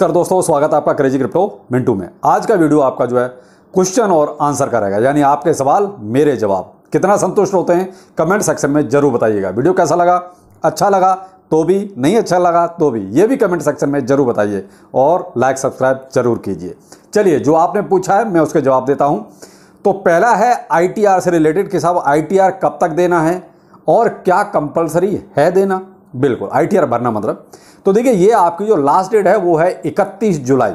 नमस्कार दोस्तों, स्वागत है आपका क्रेजी क्रिप्टो मिंटू में। आज का वीडियो आपका जो है क्वेश्चन और आंसर का रहेगा, यानी आपके सवाल मेरे जवाब। कितना संतुष्ट होते हैं कमेंट सेक्शन में जरूर बताइएगा। वीडियो कैसा लगा, अच्छा लगा तो भी, नहीं अच्छा लगा तो भी, ये भी कमेंट सेक्शन में जरूर बताइए और लाइक सब्सक्राइब जरूर कीजिए। चलिए, जो आपने पूछा है मैं उसके जवाब देता हूँ। तो पहला है ITR से रिलेटेड कि साहब ITR कब तक देना है और क्या कंपलसरी है देना, बिल्कुल ITR भरना मतलब। तो देखिए, ये आपकी जो लास्ट डेट है वो है 31 जुलाई,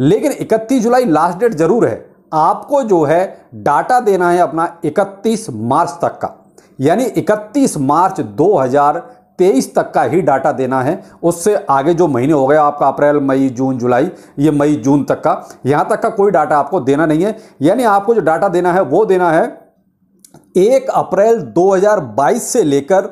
लेकिन 31 जुलाई लास्ट डेट ज़रूर है, आपको जो है डाटा देना है अपना 31 मार्च तक का, यानी 31 मार्च 2023 तक का ही डाटा देना है। उससे आगे जो महीने हो गए आपका अप्रैल, मई, जून, जुलाई, ये मई जून तक का, यहाँ तक का कोई डाटा आपको देना नहीं है। यानी आपको जो डाटा देना है वो देना है 1 अप्रैल 2022 से लेकर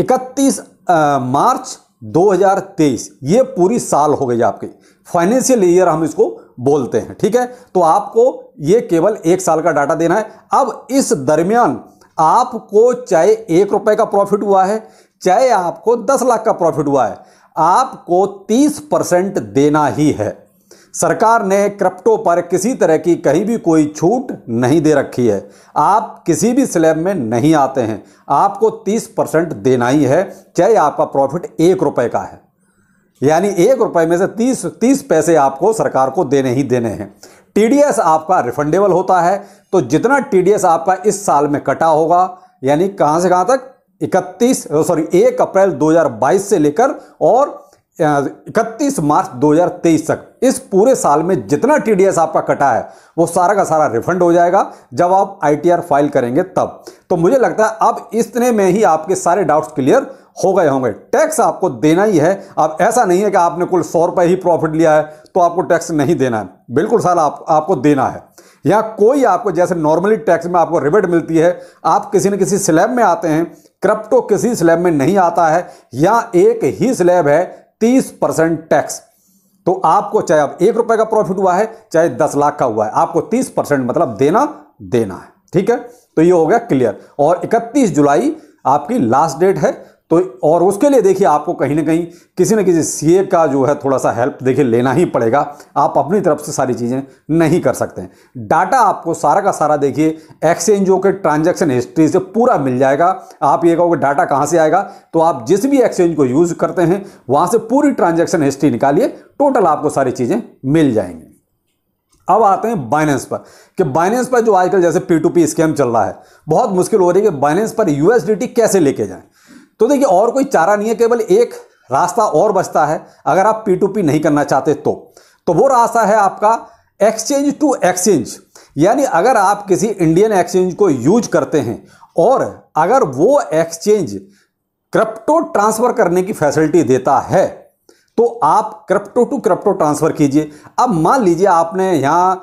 31 मार्च 2023, ये पूरी साल हो गई आपकी, फाइनेंशियल ईयर हम इसको बोलते हैं, ठीक है। तो आपको ये केवल एक साल का डाटा देना है। अब इस दरमियान आपको चाहे 1 रुपए का प्रॉफिट हुआ है, चाहे आपको 10 लाख का प्रॉफिट हुआ है, आपको 30% देना ही है। सरकार ने क्रिप्टो पर किसी तरह की कहीं भी कोई छूट नहीं दे रखी है। आप किसी भी स्लैब में नहीं आते हैं, आपको 30% देना ही है, चाहे आपका प्रॉफिट 1 रुपए का है, यानी 1 रुपए में से 30 पैसे आपको सरकार को देने ही देने हैं। TDS आपका रिफंडेबल होता है, तो जितना TDS आपका इस साल में कटा होगा, यानी कहाँ से कहाँ तक 1 अप्रैल 2022 से लेकर और 31 मार्च 2023 तक, इस पूरे साल में जितना TDS आपका कटा है वो सारा का सारा रिफंड हो जाएगा जब आप ITR फाइल करेंगे तब। तो मुझे लगता है अब इतने में ही आपके सारे डाउट्स क्लियर हो गए होंगे। टैक्स आपको देना ही है। अब ऐसा नहीं है कि आपने कुल 100 रुपए ही प्रॉफिट लिया है तो आपको टैक्स नहीं देना है, बिल्कुल सारा आपको देना है। या कोई आपको जैसे नॉर्मली टैक्स में आपको रिबेट मिलती है, आप किसी न किसी स्लैब में आते हैं, क्रिप्टो किसी स्लैब में नहीं आता है, या एक ही स्लैब है 30% टैक्स। तो आपको चाहे अब 1 रुपए का प्रॉफिट हुआ है, चाहे 10 लाख का हुआ है, आपको 30% मतलब देना है, ठीक है। तो ये हो गया क्लियर। और 31 जुलाई आपकी लास्ट डेट है, तो और उसके लिए देखिए आपको कहीं ना कहीं किसी न किसी CA का जो है थोड़ा सा हेल्प देखिए लेना ही पड़ेगा। आप अपनी तरफ से सारी चीज़ें नहीं कर सकते हैं। डाटा आपको सारा का सारा देखिए एक्सचेंजों के ट्रांजैक्शन हिस्ट्री से पूरा मिल जाएगा। आप ये कहोगे डाटा कहाँ से आएगा, तो आप जिस भी एक्सचेंज को यूज़ करते हैं वहाँ से पूरी ट्रांजेक्शन हिस्ट्री निकालिए, टोटल आपको सारी चीज़ें मिल जाएंगी। अब आते हैं Binance पर कि Binance पर जो आजकल जैसे P2P स्कैम चल रहा है, बहुत मुश्किल हो रही है कि Binance पर USDT कैसे लेके जाएँ। तो देखिए, और कोई चारा नहीं है, केवल एक रास्ता और बचता है अगर आप P2P नहीं करना चाहते तो वो रास्ता है आपका एक्सचेंज टू एक्सचेंज। यानी अगर आप किसी इंडियन एक्सचेंज को यूज करते हैं और अगर वो एक्सचेंज क्रिप्टो ट्रांसफ़र करने की फैसिलिटी देता है तो आप क्रिप्टो टू क्रिप्टो ट्रांसफ़र कीजिए। अब मान लीजिए आपने यहाँ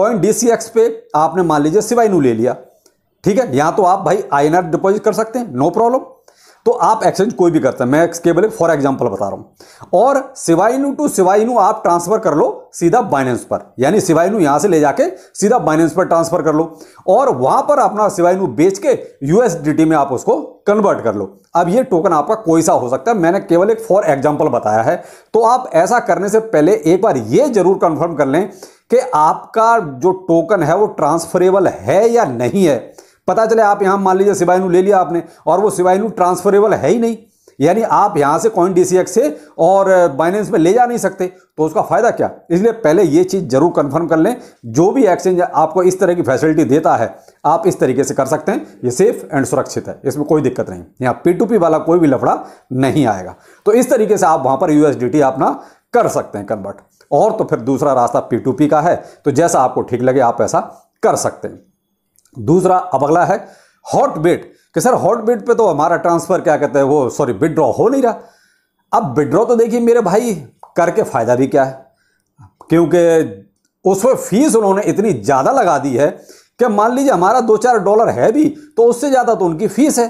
CoinDCX पे आपने मान लीजिए SHIBA INU ले लिया, ठीक है, यहाँ तो आप भाई INR डिपॉजिट कर सकते हैं, नो प्रॉब्लम। तो आप एक्सचेंज कोई भी करते हैं, मैं केवल फॉर एग्जांपल बता रहा हूँ। और SHIBA INU to SHIBA INU आप ट्रांसफर कर लो सीधा Binance पर, यानी SHIBA INU यहाँ से ले जाके सीधा Binance पर ट्रांसफर कर लो और वहाँ पर अपना SHIBA INU बेच के USDT में आप उसको कन्वर्ट कर लो। अब ये टोकन आपका कोई सा हो सकता है, मैंने केवल एक फॉर एग्जाम्पल बताया है। तो आप ऐसा करने से पहले एक बार ये जरूर कन्फर्म कर लें कि आपका जो टोकन है वो ट्रांसफरेबल है या नहीं है। पता चले आप यहाँ मान लीजिए SHIBA INU ले लिया आपने और वो SHIBA INU ट्रांसफरेबल है ही नहीं, यानी आप यहाँ से CoinDCX से और Binance में ले जा नहीं सकते, तो उसका फ़ायदा क्या। इसलिए पहले ये चीज़ जरूर कंफर्म कर लें। जो भी एक्सचेंज आपको इस तरह की फैसिलिटी देता है आप इस तरीके से कर सकते हैं, ये सेफ एंड सुरक्षित है, इसमें कोई दिक्कत नहीं। यहाँ P2P वाला कोई भी लफड़ा नहीं आएगा। तो इस तरीके से आप वहाँ पर USDT अपना कर सकते हैं कन्वर्ट। और तो फिर दूसरा रास्ता P2P का है, तो जैसा आपको ठीक लगे आप ऐसा कर सकते हैं। दूसरा अब अगला है HOTBIT कि सर HOTBIT पे तो हमारा ट्रांसफर क्या कहते हैं वो विड्रॉ हो नहीं रहा। अब विड्रॉ तो देखिए मेरे भाई करके फायदा भी क्या है, क्योंकि उसमें फीस उन्होंने इतनी ज़्यादा लगा दी है कि मान लीजिए हमारा 2-4 डॉलर है भी तो उससे ज़्यादा तो उनकी फीस है,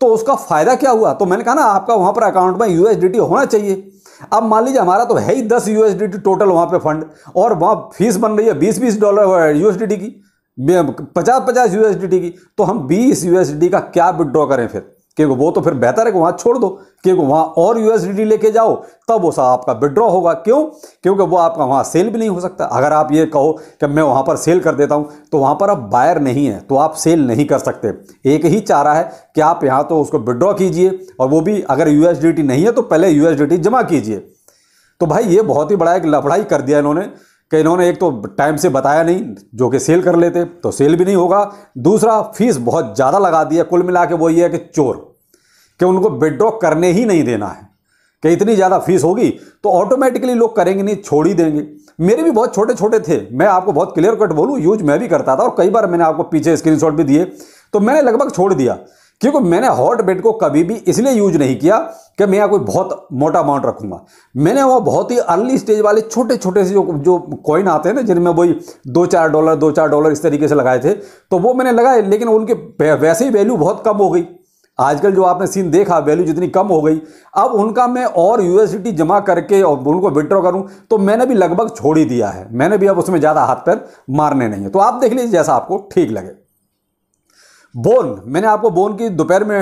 तो उसका फ़ायदा क्या हुआ। तो मैंने कहा ना आपका वहाँ पर अकाउंट में USDT होना चाहिए। अब मान लीजिए हमारा तो है ही 10 USDT टोटल वहाँ पर फंड, और वहाँ फीस बन रही है 20-20 डॉलर USDT की, 50-50 USDT की, तो हम 20 USDT का क्या विड्रॉ करें फिर, क्योंकि वो तो फिर बेहतर है कि वहां छोड़ दो, क्योंकि वहां और यूएसडी लेके जाओ तब वो आपका विड्रॉ होगा। क्यों? क्योंकि वो आपका वहां सेल भी नहीं हो सकता। अगर आप ये कहो कि मैं वहां पर सेल कर देता हूं तो वहां पर आप बायर नहीं है, तो आप सेल नहीं कर सकते। एक ही चारा है कि आप यहां तो उसको विड्रॉ कीजिए, और वो भी अगर यूएसडीटी नहीं है तो पहले यूएसडीटी जमा कीजिए। तो भाई ये बहुत ही बड़ा एक लफड़ाई कर दिया इन्होंने कि इन्होंने एक तो टाइम से बताया नहीं, जो कि सेल कर लेते तो सेल भी नहीं होगा। दूसरा फीस बहुत ज़्यादा लगा दी है। कुल मिला के वो ये है कि चोर, कि उनको विड्रॉ करने ही नहीं देना है, कि इतनी ज़्यादा फीस होगी तो ऑटोमेटिकली लोग करेंगे नहीं, छोड़ ही देंगे। मेरे भी बहुत छोटे छोटे थे, मैं आपको बहुत क्लियर कट बोलूँ, यूज मैं भी करता था और कई बार मैंने आपको पीछे स्क्रीनशॉट भी दिए। तो मैंने लगभग छोड़ दिया, क्योंकि मैंने हॉटबिट को कभी भी इसलिए यूज नहीं किया कि मैं यहाँ कोई बहुत मोटा अमाउंट रखूंगा। मैंने वहाँ बहुत ही अर्ली स्टेज वाले छोटे छोटे से जो कॉइन आते हैं ना, जिनमें वही $2-4 इस तरीके से लगाए थे, तो वो मैंने लगाए, लेकिन उनके वैसे ही वैल्यू बहुत कम हो गई। आजकल जो आपने सीन देखा, वैल्यू जितनी कम हो गई, अब उनका मैं और यूएसडीटी जमा करके और उनको विड्रॉ करूं तो मैंने भी लगभग छोड़ ही दिया है। मैंने भी अब उसमें ज़्यादा हाथ पैर मारने नहीं है। तो आप देख लीजिए जैसा आपको ठीक लगे। बोन, मैंने आपको बोन की दोपहर में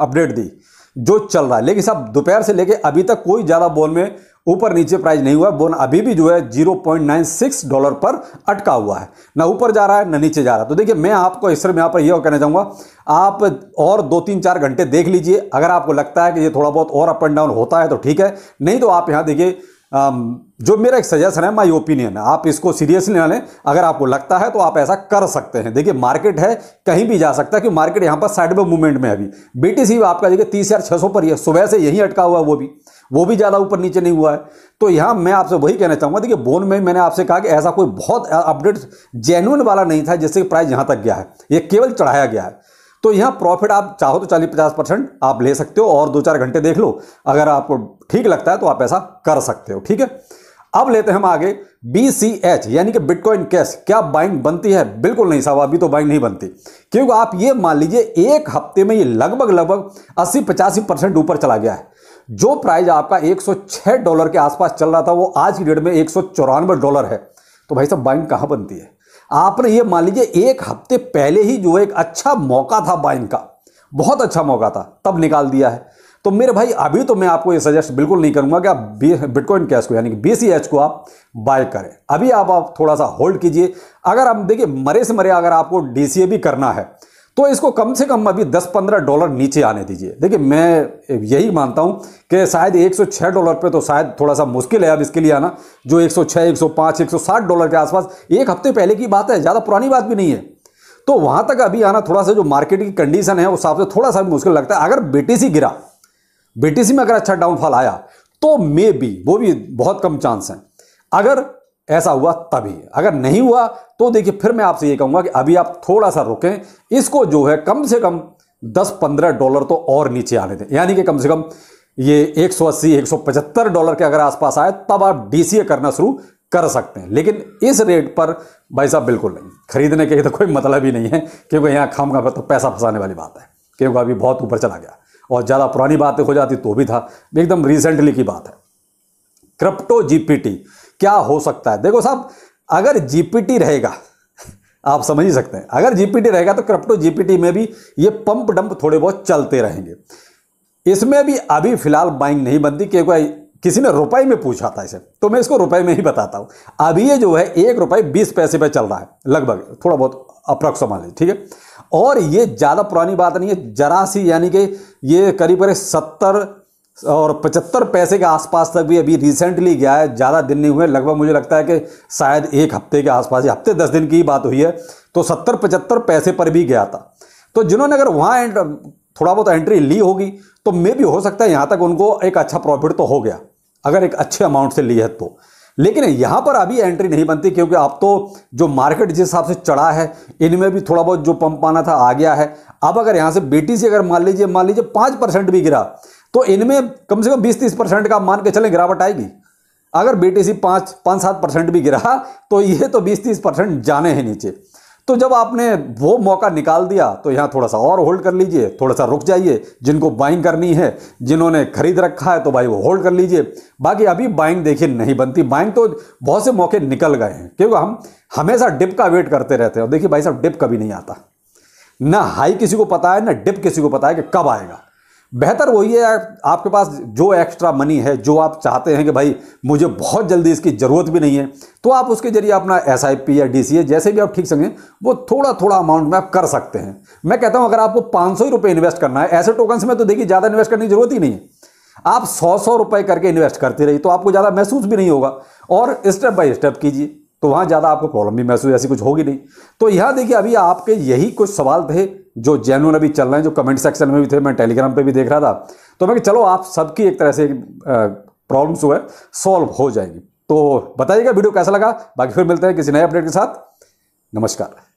अपडेट दी जो चल रहा है, लेकिन साहब दोपहर से लेके अभी तक कोई ज़्यादा बोन में ऊपर नीचे प्राइस नहीं हुआ। बोन अभी भी जो है $0.96 पर अटका हुआ है, ना ऊपर जा रहा है ना नीचे जा रहा है। तो देखिए मैं आपको इस समय यहाँ पर यह कहना चाहूँगा, आप और 2-3-4 घंटे देख लीजिए। अगर आपको लगता है कि ये थोड़ा बहुत और अप एंड डाउन होता है तो ठीक है, नहीं तो आप यहाँ देखिए जो मेरा एक सजेशन है, माय ओपिनियन है, आप इसको सीरियसली ना लें। अगर आपको लगता है तो आप ऐसा कर सकते हैं। देखिए मार्केट है, कहीं भी जा सकता है, क्योंकि मार्केट यहाँ पर साइडवे मूवमेंट में है। अभी बीटीसी आपका देखिए 30,600 पर ही है, सुबह से यहीं अटका हुआ है, वो भी ज़्यादा ऊपर नीचे नहीं हुआ है। तो यहाँ मैं आपसे वही कहना चाहूँगा, देखिए बोन में मैंने आपसे कहा कि ऐसा कोई बहुत अपडेट जेन्युइन वाला नहीं था जिससे प्राइस यहाँ तक गया है, ये केवल चढ़ाया गया है। तो यहाँ प्रॉफिट आप चाहो तो 40-50% आप ले सकते हो, और 2-4 घंटे देख लो, अगर आपको ठीक लगता है तो आप ऐसा कर सकते हो। ठीक है, अब लेते हैं हम आगे। BCH यानी कि बिटकॉइन कैश, क्या बाइंग बनती है? बिल्कुल नहीं साहब, अभी तो बाइंग नहीं बनती, क्योंकि आप ये मान लीजिए एक हफ्ते में ये लगभग 80-85% ऊपर चला गया है। जो प्राइस आपका $106 के आसपास चल रहा था वो आज की डेट में $194 है। तो भाई साहब बाइंग कहाँ बनती है? आपने ये मान लीजिए एक हफ्ते पहले ही जो एक अच्छा मौका था बाइंग का, बहुत अच्छा मौका था, तब निकाल दिया है। तो मेरे भाई अभी तो मैं आपको ये सजेस्ट बिल्कुल नहीं करूंगा कि आप बिटकॉइन कैश को यानी कि BCH को आप बाय करें। अभी आप थोड़ा सा होल्ड कीजिए। अगर आप देखिए मरे से मरे अगर आपको DCA भी करना है तो इसको कम से कम अभी $10-15 नीचे आने दीजिए। देखिए मैं यही मानता हूं कि शायद $106 पे तो शायद थोड़ा सा मुश्किल है अब इसके लिए आना, जो $106, $105, $160 के आसपास एक हफ्ते पहले की बात है, ज़्यादा पुरानी बात भी नहीं है। तो वहां तक अभी आना थोड़ा सा जो मार्केट की कंडीशन है उस हिसाब से थोड़ा सा मुश्किल लगता है। अगर BTC गिरा, BTC में अगर अच्छा डाउनफॉल आया तो मे बी, वो भी बहुत कम चांस है, अगर ऐसा हुआ तभी। अगर नहीं हुआ तो देखिए फिर मैं आपसे ये कहूंगा कि अभी आप थोड़ा सा रुकें, इसको जो है कम से कम $10-15 तो और नीचे आने दें, यानी कि कम से कम ये $180-$175 के अगर आसपास आए तब आप DCA करना शुरू कर सकते हैं। लेकिन इस रेट पर भाई साहब बिल्कुल नहीं, खरीदने के तो कोई मतलब ही नहीं है, क्योंकि यहाँ खाम का तो पैसा फंसाने वाली बात है, क्योंकि अभी बहुत ऊपर चला गया और ज़्यादा पुरानी बातें हो जाती तो भी था, एकदम रिसेंटली की बात है। क्रिप्टो GPT क्या हो सकता है? देखो साहब अगर GPT रहेगा, आप समझ ही सकते हैं, अगर GPT रहेगा तो क्रिप्टो GPT में भी ये पंप डंप थोड़े बहुत चलते रहेंगे। इसमें भी अभी फिलहाल बाइंग नहीं बनती, क्योंकि किसी ने रुपए में पूछा था इसे, तो मैं इसको रुपए में ही बताता हूँ। अभी ये जो है ₹1.20 पे चल रहा है लगभग, थोड़ा बहुत अप्रॉक्स मान लीजिए, ठीक है। और ये ज़्यादा पुरानी बात नहीं है, जरा सी यानी कि ये करीब करीब 70 और 75 पैसे के आसपास तक भी अभी रिसेंटली गया है, ज़्यादा दिन नहीं हुए, लगभग मुझे लगता है कि शायद एक हफ्ते के आसपास, हफ्ते 10 दिन की बात हुई है, तो 70-75 पैसे पर भी गया था। तो जिन्होंने अगर वहाँ थोड़ा बहुत एंट्री ली होगी तो मे भी हो सकता है यहाँ तक उनको एक अच्छा प्रॉफिट तो हो गया, अगर एक अच्छे अमाउंट से ली है तो। लेकिन यहाँ पर अभी एंट्री नहीं बनती, क्योंकि अब तो जो मार्केट जिस हिसाब से चढ़ा है इनमें भी थोड़ा बहुत जो पंप आना था आ गया है। अब अगर यहाँ से BTC अगर मान लीजिए 5% भी गिरा तो इनमें कम से कम 20-30% का मान के चलें गिरावट आएगी। अगर BTC 5-7% भी गिरा तो ये तो 20-30% जाने हैं नीचे। तो जब आपने वो मौका निकाल दिया तो यहाँ थोड़ा सा और होल्ड कर लीजिए, थोड़ा सा रुक जाइए। जिनको बाइंग करनी है, जिन्होंने खरीद रखा है तो भाई वो होल्ड कर लीजिए, बाकी अभी बाइंग देखिए नहीं बनती। बाइंग तो बहुत से मौके निकल गए हैं, क्योंकि हम हमेशा डिप का वेट करते रहते हैं, और देखिए भाई साहब डिप कभी नहीं आता, ना हाई किसी को पता है ना डिप किसी को पता है कि कब आएगा। बेहतर वही है, आपके पास जो एक्स्ट्रा मनी है, जो आप चाहते हैं कि भाई मुझे बहुत जल्दी इसकी ज़रूरत भी नहीं है, तो आप उसके जरिए अपना SIP या DCA जैसे भी आप ठीक समझें वो थोड़ा थोड़ा अमाउंट में आप कर सकते हैं। मैं कहता हूं अगर आपको 500 रुपये इन्वेस्ट करना है ऐसे टोकन्स में, तो देखिए ज़्यादा इन्वेस्ट करने की ज़रूरत ही नहीं है, आप 100-100 रुपये करके इन्वेस्ट करते रहिए तो आपको ज़्यादा महसूस भी नहीं होगा, और स्टेप बाय स्टेप कीजिए तो वहाँ ज़्यादा आपको प्रॉब्लम भी महसूस ऐसी कुछ होगी नहीं। तो यहाँ देखिए अभी आपके यही कुछ सवाल थे जो जेन्युइन अभी चल रहे हैं, जो कमेंट सेक्शन में भी थे, मैं टेलीग्राम पे भी देख रहा था, तो मैं कि चलो आप सबकी एक तरह से प्रॉब्लम्स जो है सॉल्व हो जाएगी। तो बताइएगा वीडियो कैसा लगा, बाकी फिर मिलते हैं किसी नए अपडेट के साथ। नमस्कार।